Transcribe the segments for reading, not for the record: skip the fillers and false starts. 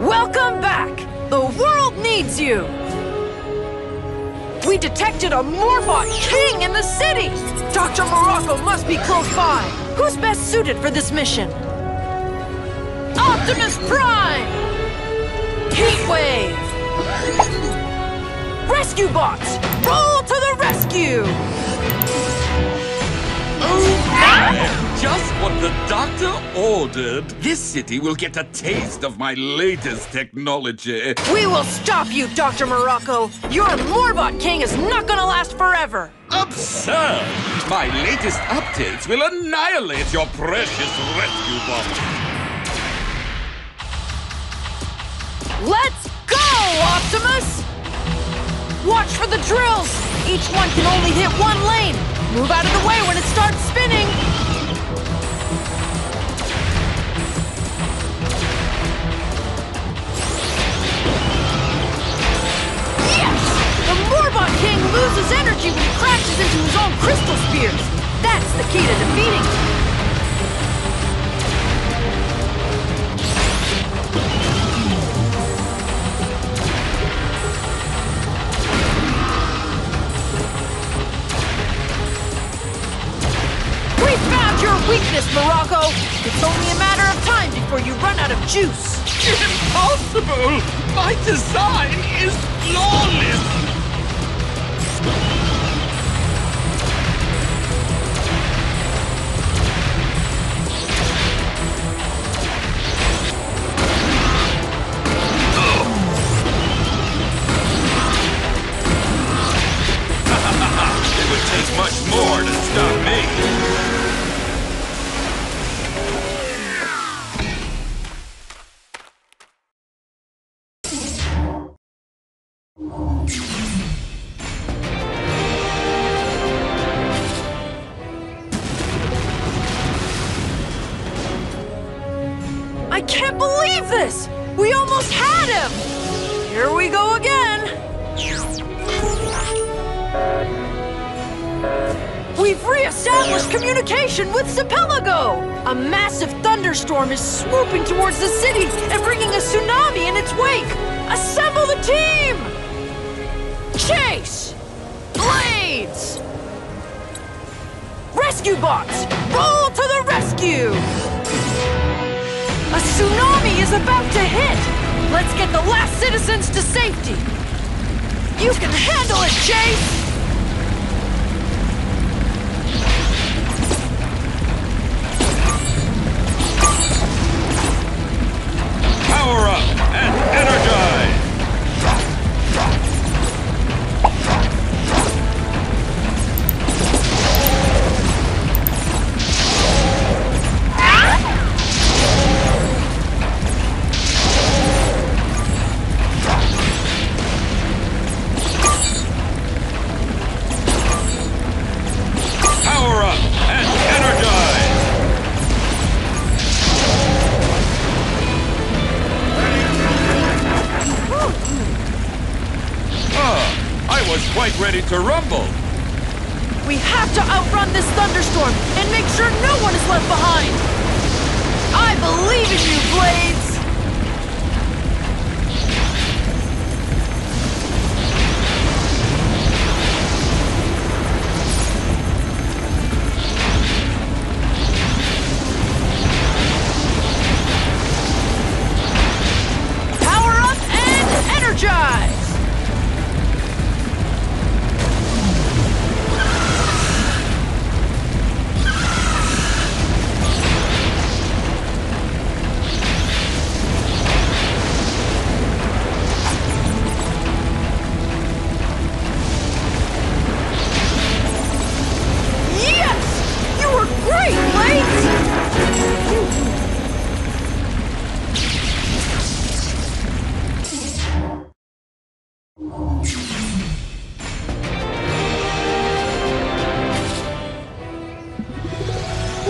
Welcome back! The world needs you! We detected a Morbot King in the city! Dr. Morocco must be close by! Who's best suited for this mission? Optimus Prime! Heatwave! Rescue bots! Roll to the rescue! Oh man! Just what the doctor ordered! This city will get a taste of my latest technology! We will stop you, Dr. Morocco! Your Morbot King is not gonna last forever! Absurd! My latest updates will annihilate your precious rescue bot! Let's go, Optimus! Watch for the drills! Each one can only hit one lane! Move out of the way when it starts spinning! Yes! The Morbot King loses energy when he crashes into his own crystal spears! That's the key to defeating him! Weakness, Morocco! It's only a matter of time before you run out of juice! Impossible! My design is flawless! It would take much more to stop me! I can't believe this! We almost had him! Here we go again! We've re-established communication with Archipelago! A massive thunderstorm is swooping towards the city and bringing a tsunami in its wake! Assemble the team! Chase! Blades! Rescue bots! Roll to the rescue! A tsunami is about to hit! Let's get the last citizens to safety! You can handle it, Chase! Power up and energize! Quite ready to rumble. We have to outrun this thunderstorm and make sure no one is left behind. I believe in you, Blades!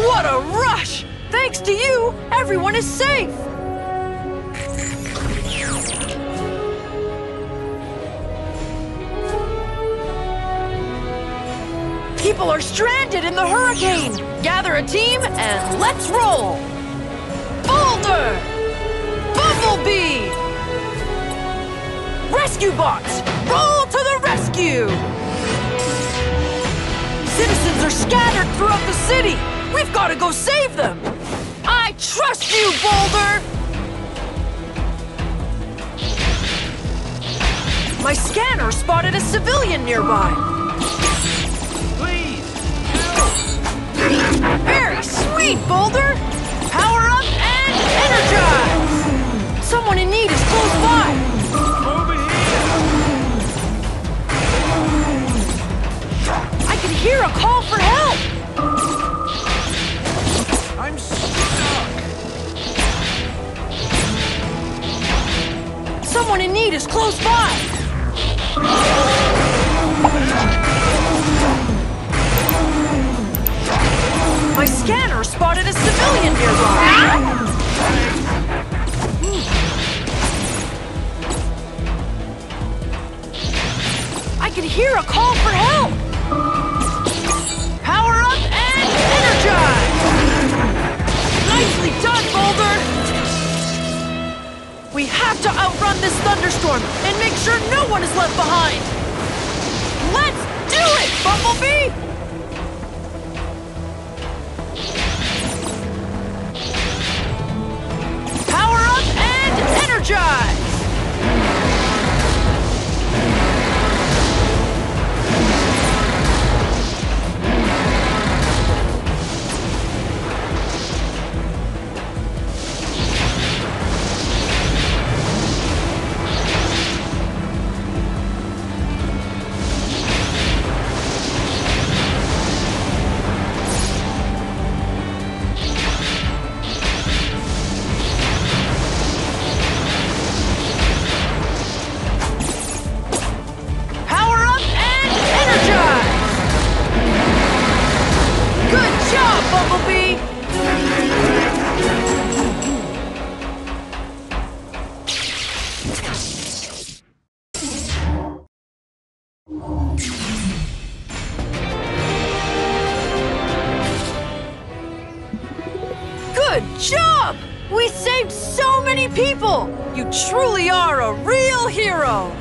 What a rush! Thanks to you, everyone is safe! People are stranded in the hurricane! Gather a team and let's roll! Boulder! Bumblebee! Rescue bots, roll to the rescue! Citizens are scattered throughout the city! We've got to go save them! I trust you, Boulder! My scanner spotted a civilian nearby. Please! Very sweet, Boulder! Power up and energize! Someone in need is close by! Over here! I can hear a call for help! I'm stuck! Someone in need is close by! My scanner spotted a civilian nearby. I can hear a call for help. Power up and energize. Nicely done, Boulder. We have to outrun this thunderstorm and make sure no one is left behind. Let's do it, Bumblebee! Good job! We saved so many people! You truly are a real hero!